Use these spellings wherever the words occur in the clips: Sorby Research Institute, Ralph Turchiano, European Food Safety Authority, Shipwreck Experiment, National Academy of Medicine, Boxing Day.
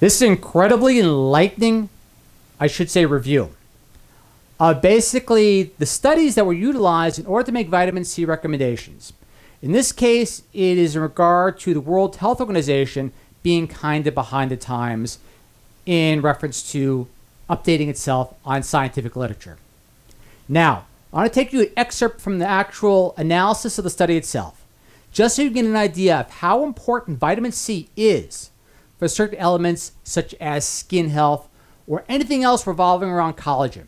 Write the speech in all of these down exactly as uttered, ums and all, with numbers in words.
This is incredibly enlightening, I should say, review. Uh, basically, the studies that were utilized in order to make vitamin C recommendations. In this case, it is in regard to the World Health Organization being kind of behind the times in reference to updating itself on scientific literature. Now, I want to take you an excerpt from the actual analysis of the study itself, just so you get an idea of how important vitamin C is for certain elements such as skin health or anything else revolving around collagen.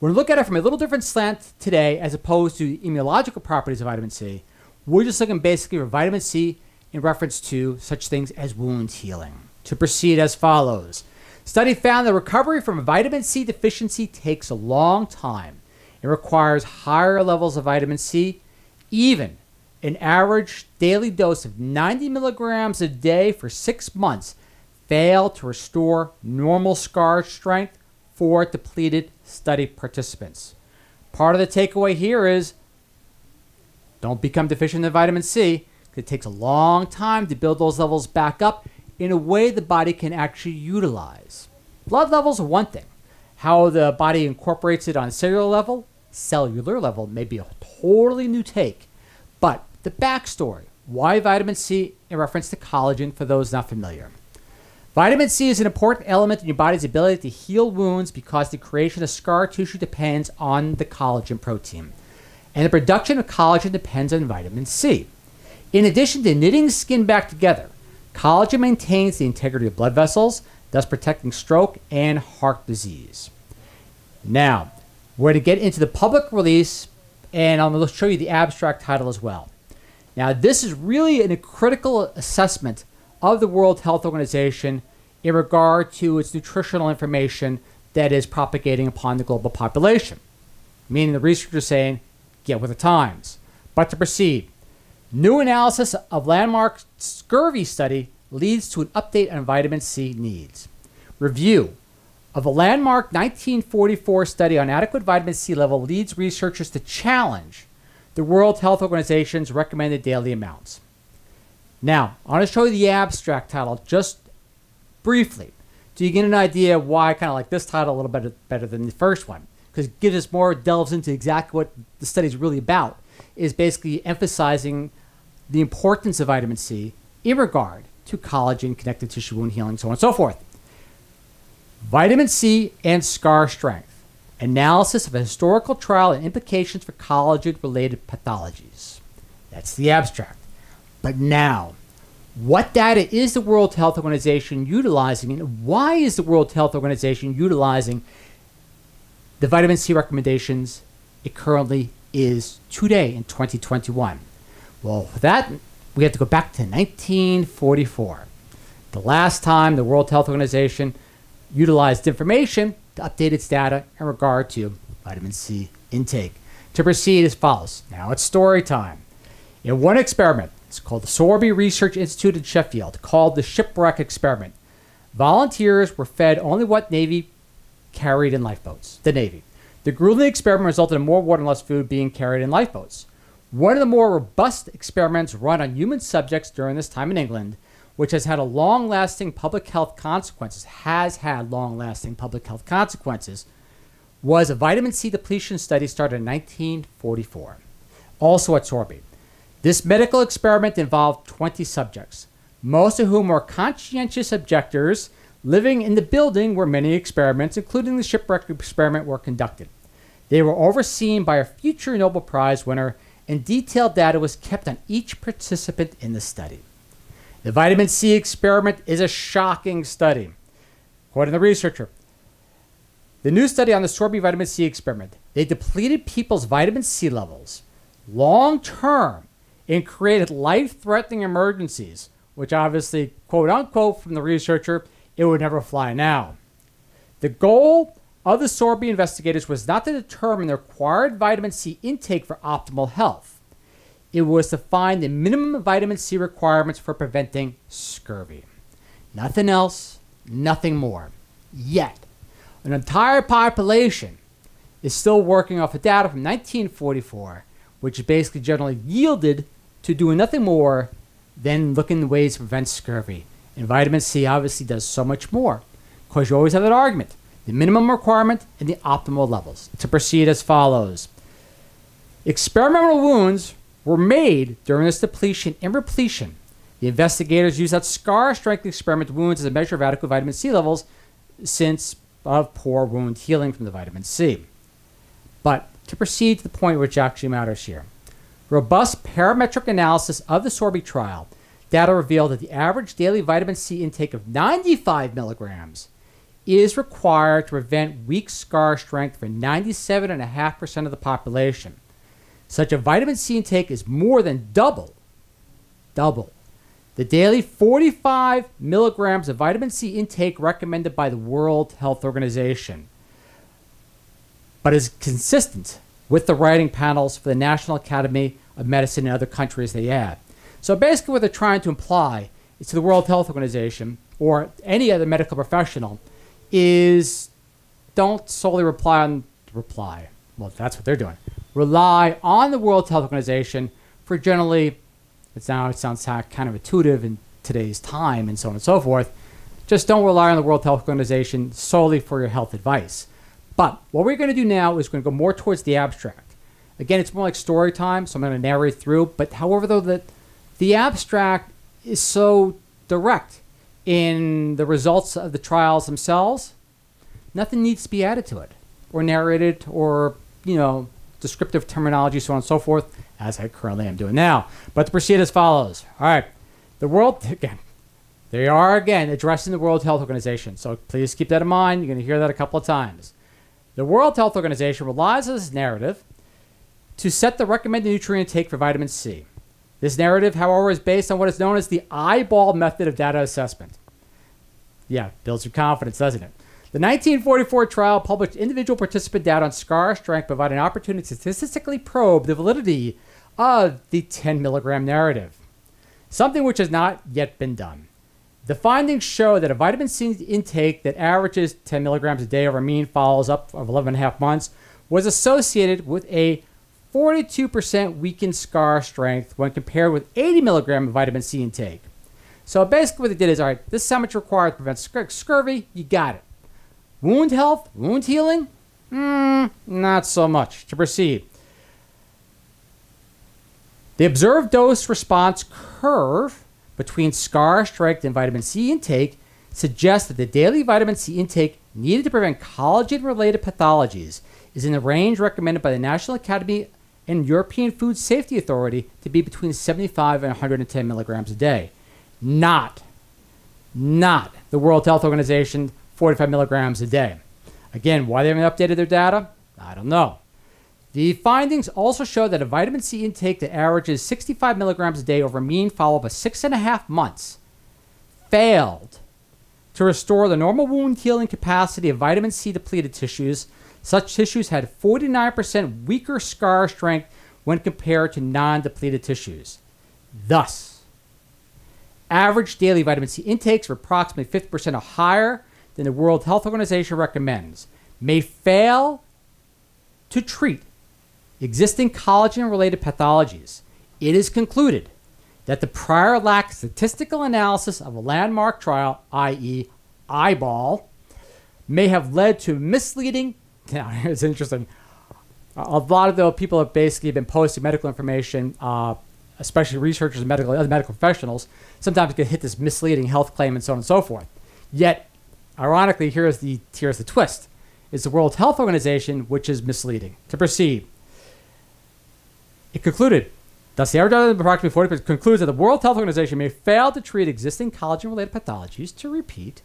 We're going to look at it from a little different slant today as opposed to the immunological properties of vitamin C. We're just looking basically for vitamin C in reference to such things as wound healing. To proceed as follows. Study found that recovery from vitamin C deficiency takes a long time. It requires higher levels of vitamin C. Even an average daily dose of ninety milligrams a day for six months failed to restore normal scar strength for depleted study participants. Part of the takeaway here is don't become deficient in vitamin C. It takes a long time to build those levels back up in a way the body can actually utilize. Blood levels are one thing. How the body incorporates it on a cellular level, cellular level may be a totally new take. But the backstory, why vitamin C in reference to collagen for those not familiar. Vitamin C is an important element in your body's ability to heal wounds because the creation of scar tissue depends on the collagen protein. And the production of collagen depends on vitamin C. In addition to knitting skin back together, collagen maintains the integrity of blood vessels, thus protecting stroke and heart disease. Now, we're going to get into the public release, and I'm going to show you the abstract title as well. Now, this is really a critical assessment of the World Health Organization in regard to its nutritional information that is propagating upon the global population, meaning the researchers saying, get with the times. But to proceed, new analysis of landmark scurvy study leads to an update on vitamin C needs. Review of a landmark nineteen forty-four study on adequate vitamin C level leads researchers to challenge the World Health Organization's recommended daily amounts. Now, I want to show you the abstract title just briefly so you get an idea why I kind of like this title a little bit better than the first one, because it gives us more, delves into exactly what the study is really about, is basically emphasizing the importance of vitamin C in regard to collagen, connective tissue wound healing, so on and so forth. Vitamin C and scar strength. Analysis of a historical trial and implications for collagen-related pathologies. That's the abstract. But now, what data is the World Health Organization utilizing, and why is the World Health Organization utilizing the vitamin C recommendations it currently is today in twenty twenty-one? Well, for that, we have to go back to nineteen forty-four. The last time the World Health Organization utilized information to update its data in regard to vitamin C intake. To proceed as follows. Now it's story time. In one experiment, it's called the Sorby Research Institute in Sheffield, called the Shipwreck Experiment. Volunteers were fed only what Navy carried in lifeboats, the Navy. The grueling experiment resulted in more water and less food being carried in lifeboats. One of the more robust experiments run on human subjects during this time in England, which has had a long-lasting public health consequences, has had long-lasting public health consequences, was a vitamin C depletion study started in nineteen forty-four, also at Sorby. This medical experiment involved twenty subjects, most of whom were conscientious objectors living in the building where many experiments, including the Shipwreck Experiment, were conducted. They were overseen by a future Nobel Prize winner, and detailed data was kept on each participant in the study. The vitamin C experiment is a shocking study. According to the researcher, the new study on the Sorby vitamin C experiment, they depleted people's vitamin C levels long-term and created life-threatening emergencies, which obviously, quote-unquote, from the researcher, it would never fly now. The goal of the Sorby investigators was not to determine the required vitamin C intake for optimal health. It was to find the minimum vitamin C requirements for preventing scurvy. Nothing else, nothing more. Yet, an entire population is still working off of data from nineteen forty-four, which basically generally yielded to doing nothing more than looking at ways to prevent scurvy And vitamin C obviously does so much more, because you always have that argument, the minimum requirement and the optimal levels. To proceed as follows. Experimental wounds were made during this depletion and repletion. The investigators used that scar strength experiment wounds as a measure of adequate vitamin C levels since of poor wound healing from the vitamin C. But to proceed to the point which actually matters here. Robust parametric analysis of the Sorby trial data revealed that the average daily vitamin C intake of ninety-five milligrams is required to prevent weak scar strength for ninety-seven point five percent of the population. Such a vitamin C intake is more than double, double, the daily forty-five milligrams of vitamin C intake recommended by the World Health Organization, but is consistent with the rating panels for the National Academy of Medicine and other countries they add. So basically what they're trying to imply is to the World Health Organization or any other medical professional is don't solely rely on, reply, well that's what they're doing, rely on the World Health Organization for generally, it's now it sounds kind of intuitive in today's time and so on and so forth, just don't rely on the World Health Organization solely for your health advice. But what we're going to do now is going to go more towards the abstract. Again, it's more like story time, so I'm going to narrate through, but however though the The abstract is so direct in the results of the trials themselves, nothing needs to be added to it or narrated or, you know, descriptive terminology, so on and so forth, as I currently am doing now. But to proceed as follows. All right. The world, again, they are, again, addressing the World Health Organization. So please keep that in mind. You're going to hear that a couple of times. The World Health Organization relies on this narrative to set the recommended nutrient intake for vitamin C. This narrative, however, is based on what is known as the eyeball method of data assessment. Yeah, builds your confidence, doesn't it? The nineteen forty-four trial published individual participant data on scar strength, providing an opportunity to statistically probe the validity of the ten milligram narrative, something which has not yet been done. The findings show that a vitamin C intake that averages ten milligrams a day over a mean follows up of eleven and a half months was associated with a forty-two percent weakened scar strength when compared with eighty milligram of vitamin C intake. So basically what they did is, all right, this is how much required to prevent scur scurvy, you got it. Wound health, wound healing, mm, not so much. To proceed. The observed dose response curve between scar strength and vitamin C intake suggests that the daily vitamin C intake needed to prevent collagen-related pathologies is in the range recommended by the National Academy and European Food Safety Authority to be between seventy-five and one hundred ten milligrams a day. Not, not the World Health Organization, forty-five milligrams a day. Again, why they haven't updated their data? I don't know. The findings also show that a vitamin C intake that averages sixty-five milligrams a day over a mean follow-up of six and a half months failed to restore the normal wound healing capacity of vitamin C depleted tissues. Such tissues had forty-nine percent weaker scar strength when compared to non-depleted tissues. Thus, average daily vitamin C intakes were approximately fifty percent or higher than the World Health Organization recommends, may fail to treat existing collagen-related pathologies. It is concluded that the prior lack of statistical analysis of a landmark trial, that is eyeball, may have led to misleading. Now, it's interesting. A lot of the people have basically been posting medical information, uh, especially researchers and medical, other medical professionals, sometimes get hit this misleading health claim and so on and so forth. Yet, ironically, here's the, here's the twist. It's the World Health Organization, which is misleading. To proceed. It concluded, thus the average of approximately forty percent concludes that the World Health Organization may fail to treat existing collagen-related pathologies. To repeat,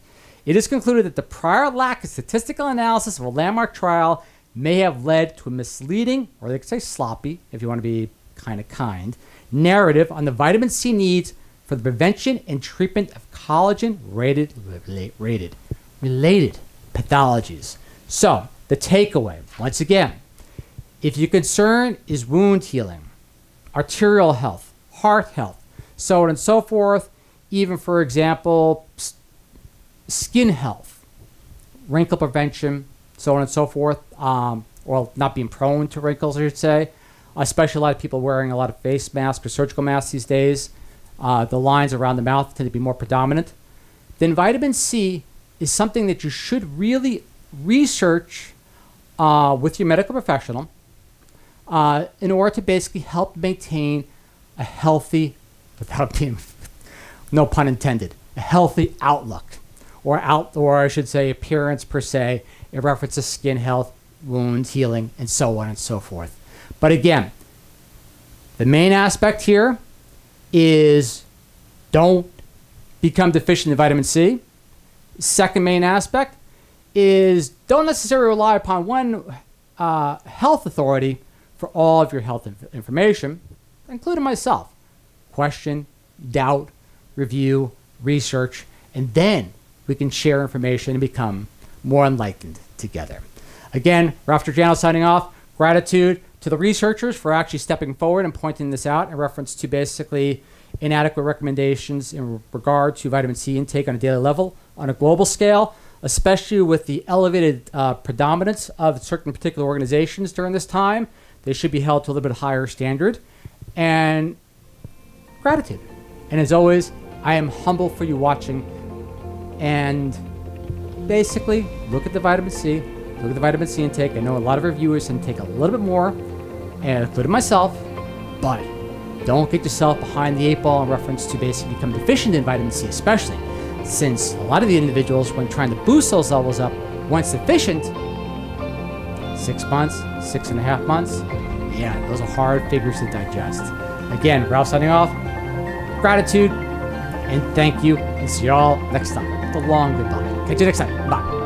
it is concluded that the prior lack of statistical analysis of a landmark trial may have led to a misleading, or they could say sloppy, if you want to be kind of kind, narrative on the vitamin C needs for the prevention and treatment of collagen-related related, related pathologies. So the takeaway, once again, if your concern is wound healing, arterial health, heart health, so on and so forth, even for example, skin health, wrinkle prevention, so on and so forth, um, or not being prone to wrinkles, I should say, especially a lot of people wearing a lot of face masks or surgical masks these days. Uh, the lines around the mouth tend to be more predominant. then vitamin C is something that you should really research uh, with your medical professional uh, in order to basically help maintain a healthy, without being, no pun intended, a healthy outlook, or out, or I should say appearance per se, in reference to skin health, wounds, healing, and so on and so forth. But again, the main aspect here is don't become deficient in vitamin C. Second main aspect is don't necessarily rely upon one uh, health authority for all of your health inf information, including myself. Question, doubt, review, research, and then we can share information and become more enlightened together. Again, Ralph Turchiano signing off. Gratitude to the researchers for actually stepping forward and pointing this out in reference to basically inadequate recommendations in regard to vitamin C intake on a daily level on a global scale, especially with the elevated uh, predominance of certain particular organizations during this time. They should be held to a little bit higher standard. And gratitude. And as always, I am humble for you watching. And basically, look at the vitamin C. Look at the vitamin C intake. I know a lot of our viewers intake a little bit more, including myself, but don't get yourself behind the eight ball in reference to basically become deficient in vitamin C, especially since a lot of the individuals, when trying to boost those levels up, once deficient, six months, six and a half months, yeah, those are hard figures to digest. Again, Ralph signing off. Gratitude and thank you, and see y'all next time. It's a long goodbye. Catch you next time. Bye.